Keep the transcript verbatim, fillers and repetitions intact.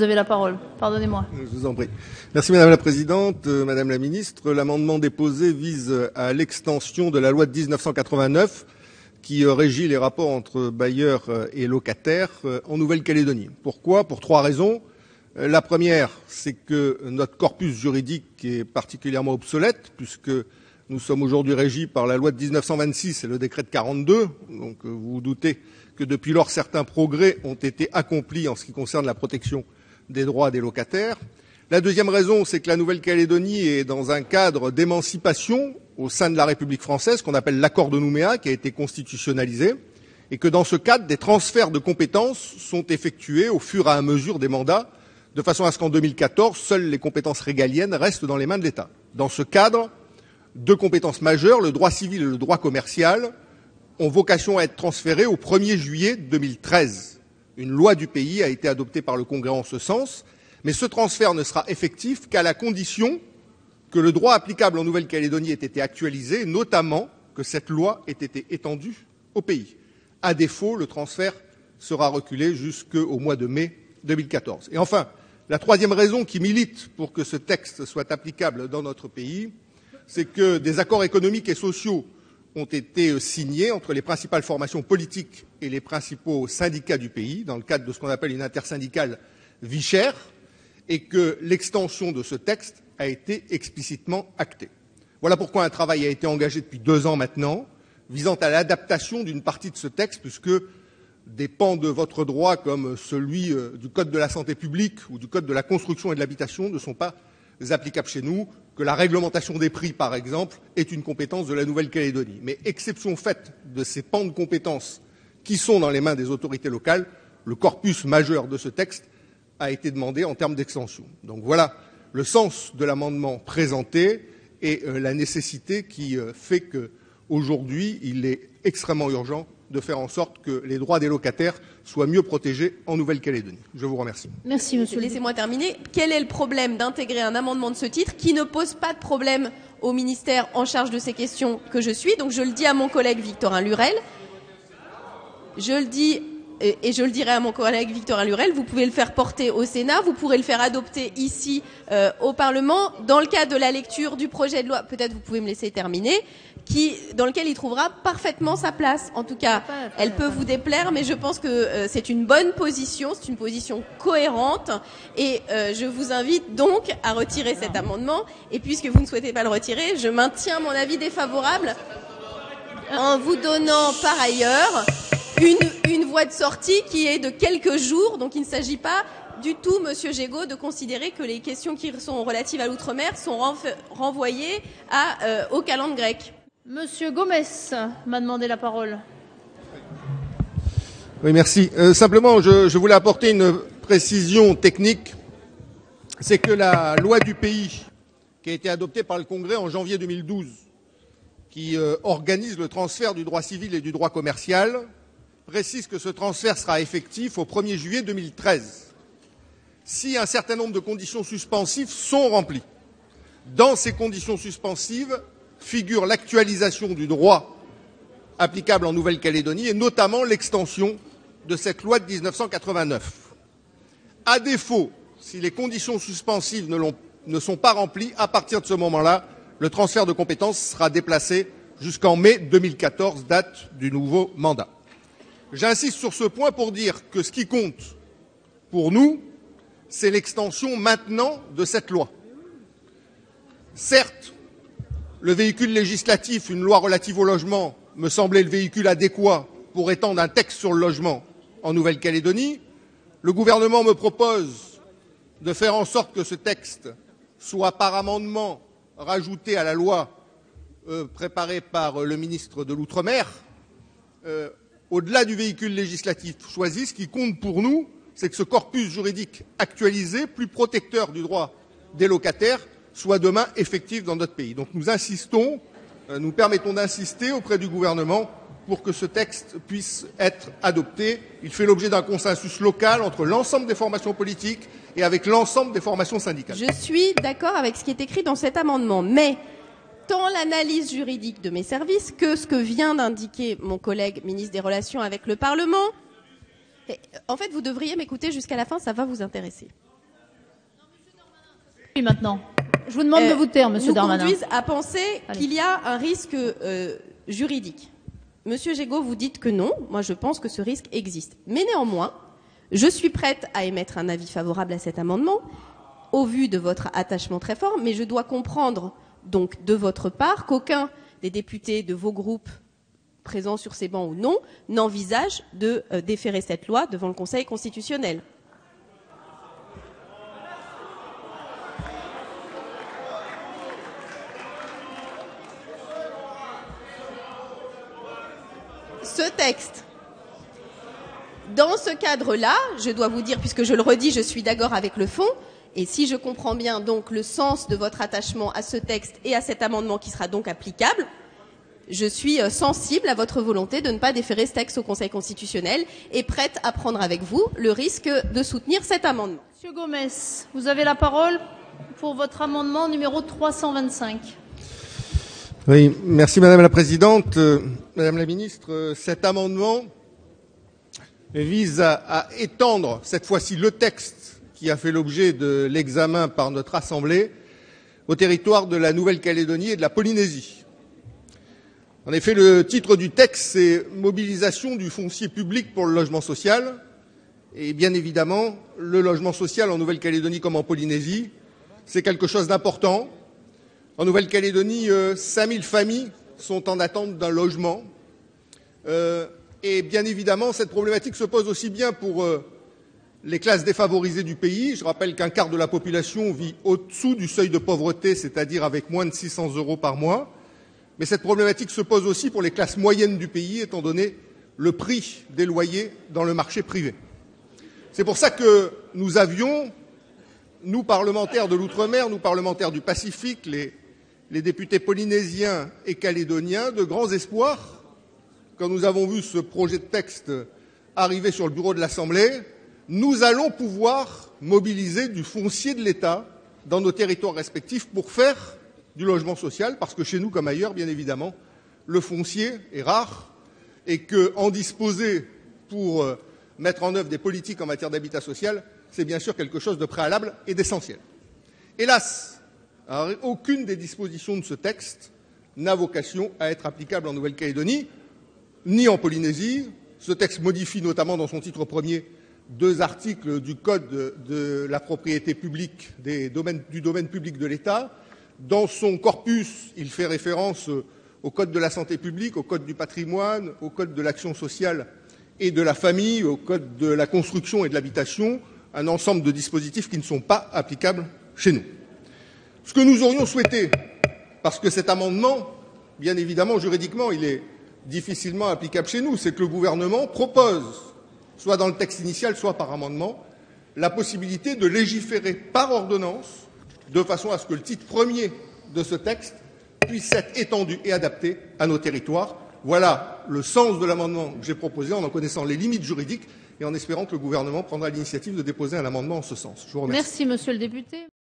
vous avez la parole. Pardonnez-moi. Je vous en prie. Merci Madame la Présidente, Madame la Ministre. L'amendement déposé vise à l'extension de la loi de mille neuf cent quatre-vingt-neuf qui régit les rapports entre bailleurs et locataires en Nouvelle-Calédonie. Pourquoi? Pour trois raisons. La première, c'est que notre corpus juridique est particulièrement obsolète, puisque nous sommes aujourd'hui régis par la loi de mille neuf cent vingt-six et le décret de quarante-deux. Donc vous vous doutez que depuis lors, certains progrès ont été accomplis en ce qui concerne la protection des droits des locataires. La deuxième raison, c'est que la Nouvelle-Calédonie est dans un cadre d'émancipation au sein de la République française, qu'on appelle l'accord de Nouméa, qui a été constitutionnalisé, et que dans ce cadre, des transferts de compétences sont effectués au fur et à mesure des mandats, de façon à ce qu'en deux mille quatorze, seules les compétences régaliennes restent dans les mains de l'État. Dans ce cadre, deux compétences majeures, le droit civil et le droit commercial, ont vocation à être transférées au premier juillet deux mille treize. Une loi du pays a été adoptée par le Congrès en ce sens, mais ce transfert ne sera effectif qu'à la condition que le droit applicable en Nouvelle-Calédonie ait été actualisé, notamment que cette loi ait été étendue au pays. À défaut, le transfert sera reculé jusqu'au mois de mai deux mille quatorze. Et enfin, la troisième raison qui milite pour que ce texte soit applicable dans notre pays, c'est que des accords économiques et sociaux ont été signés entre les principales formations politiques et les principaux syndicats du pays, dans le cadre de ce qu'on appelle une intersyndicale vie chère, et que l'extension de ce texte a été explicitement actée. Voilà pourquoi un travail a été engagé depuis deux ans maintenant, visant à l'adaptation d'une partie de ce texte, puisque des pans de votre droit, comme celui du Code de la santé publique ou du Code de la construction et de l'habitation, ne sont pas applicables chez nous, que la réglementation des prix, par exemple, est une compétence de la Nouvelle-Calédonie. Mais exception faite de ces pans de compétences qui sont dans les mains des autorités locales, le corpus majeur de ce texte a été demandé en termes d'extension. Donc voilà le sens de l'amendement présenté et euh, la nécessité qui euh, fait qu'aujourd'hui, il est extrêmement urgent de faire en sorte que les droits des locataires soient mieux protégés en Nouvelle-Calédonie. Je vous remercie. Merci, monsieur. Laissez-moi terminer. Quel est le problème d'intégrer un amendement de ce titre qui ne pose pas de problème au ministère en charge de ces questions que je suis? Donc je le dis à mon collègue Victorin Lurel. Je le dis... Et je le dirai à mon collègue Victorin Lurel, vous pouvez le faire porter au Sénat, vous pourrez le faire adopter ici euh, au Parlement, dans le cas de la lecture du projet de loi, peut-être vous pouvez me laisser terminer, qui, dans lequel il trouvera parfaitement sa place. En tout cas, elle peut vous déplaire, mais je pense que euh, c'est une bonne position, c'est une position cohérente, et euh, je vous invite donc à retirer cet amendement, et puisque vous ne souhaitez pas le retirer, je maintiens mon avis défavorable en vous donnant par ailleurs... Une, une voie de sortie qui est de quelques jours, donc il ne s'agit pas du tout, monsieur Gégaud, de considérer que les questions qui sont relatives à l'outre-mer sont renvoyées à, euh, au calendrier grec. Monsieur Gomes m'a demandé la parole. Oui, merci. Euh, simplement, je, je voulais apporter une précision technique. C'est que la loi du pays, qui a été adoptée par le Congrès en janvier deux mille douze, qui euh, organise le transfert du droit civil et du droit commercial, précise que ce transfert sera effectif au premier juillet deux mille treize, si un certain nombre de conditions suspensives sont remplies. Dans ces conditions suspensives figure l'actualisation du droit applicable en Nouvelle-Calédonie et notamment l'extension de cette loi de mille neuf cent quatre-vingt-neuf. À défaut, si les conditions suspensives ne, ne sont pas remplies, à partir de ce moment-là, le transfert de compétences sera déplacé jusqu'en mai deux mille quatorze, date du nouveau mandat. J'insiste sur ce point pour dire que ce qui compte pour nous, c'est l'extension maintenant de cette loi. Certes, le véhicule législatif, une loi relative au logement, me semblait le véhicule adéquat pour étendre un texte sur le logement en Nouvelle-Calédonie. Le gouvernement me propose de faire en sorte que ce texte soit par amendement rajouté à la loi euh, préparée par le ministre de l'Outre-mer. Euh, Au-delà du véhicule législatif choisi, ce qui compte pour nous, c'est que ce corpus juridique actualisé, plus protecteur du droit des locataires, soit demain effectif dans notre pays. Donc nous insistons, nous permettons d'insister auprès du gouvernement pour que ce texte puisse être adopté. Il fait l'objet d'un consensus local entre l'ensemble des formations politiques et avec l'ensemble des formations syndicales. Je suis d'accord avec ce qui est écrit dans cet amendement, mais... tant l'analyse juridique de mes services que ce que vient d'indiquer mon collègue ministre des Relations avec le Parlement En fait, vous devriez m'écouter jusqu'à la fin, ça va vous intéresser. Oui, maintenant. Je vous demande euh, de vous taire, Monsieur Darmanin. Nous conduisent à penser qu'il y a un risque euh, juridique. Monsieur Gégaud, vous dites que non. Moi, je pense que ce risque existe. Mais néanmoins, je suis prête à émettre un avis favorable à cet amendement, au vu de votre attachement très fort, mais je dois comprendre, donc, de votre part, qu'aucun des députés de vos groupes présents sur ces bancs ou non n'envisage de euh, déférer cette loi devant le Conseil constitutionnel. Ce texte. Dans ce cadre-là, je dois vous dire, puisque je le redis, je suis d'accord avec le fond, et si je comprends bien donc le sens de votre attachement à ce texte et à cet amendement qui sera donc applicable, je suis sensible à votre volonté de ne pas déférer ce texte au Conseil constitutionnel et prête à prendre avec vous le risque de soutenir cet amendement. Monsieur Gomes, vous avez la parole pour votre amendement numéro trois cent vingt-cinq. Oui, merci Madame la Présidente. Euh, Madame la Ministre, euh, cet amendement vise à, à étendre cette fois-ci le texte qui a fait l'objet de l'examen par notre Assemblée au territoire de la Nouvelle-Calédonie et de la Polynésie. En effet, le titre du texte, c'est « Mobilisation du foncier public pour le logement social ». Et bien évidemment, le logement social en Nouvelle-Calédonie comme en Polynésie, c'est quelque chose d'important. En Nouvelle-Calédonie, cinq mille familles sont en attente d'un logement. Euh, et bien évidemment, cette problématique se pose aussi bien pour euh, les classes défavorisées du pays. Je rappelle qu'un quart de la population vit au-dessous du seuil de pauvreté, c'est-à-dire avec moins de six cents euros par mois. Mais cette problématique se pose aussi pour les classes moyennes du pays, étant donné le prix des loyers dans le marché privé. C'est pour ça que nous avions, nous parlementaires de l'Outre-mer, nous parlementaires du Pacifique, les les députés polynésiens et calédoniens, de grands espoirs, quand nous avons vu ce projet de texte arriver sur le bureau de l'Assemblée, nous allons pouvoir mobiliser du foncier de l'État dans nos territoires respectifs pour faire du logement social, parce que chez nous comme ailleurs, bien évidemment, le foncier est rare et qu'en disposer pour mettre en œuvre des politiques en matière d'habitat social, c'est bien sûr quelque chose de préalable et d'essentiel. Hélas, alors, aucune des dispositions de ce texte n'a vocation à être applicable en Nouvelle-Calédonie, ni en Polynésie. Ce texte modifie notamment dans son titre premier deux articles du Code de, de la propriété publique des domaines, du domaine public de l'État. Dans son corpus, il fait référence au Code de la santé publique, au Code du patrimoine, au Code de l'action sociale et de la famille, au Code de la construction et de l'habitation, un ensemble de dispositifs qui ne sont pas applicables chez nous. Ce que nous aurions souhaité, parce que cet amendement, bien évidemment, juridiquement, il est difficilement applicable chez nous, c'est que le gouvernement propose, soit dans le texte initial, soit par amendement, la possibilité de légiférer par ordonnance, de façon à ce que le titre premier de ce texte puisse être étendu et adapté à nos territoires. Voilà le sens de l'amendement que j'ai proposé, en en connaissant les limites juridiques et en espérant que le gouvernement prendra l'initiative de déposer un amendement en ce sens. Je vous remercie. Merci, Monsieur le député.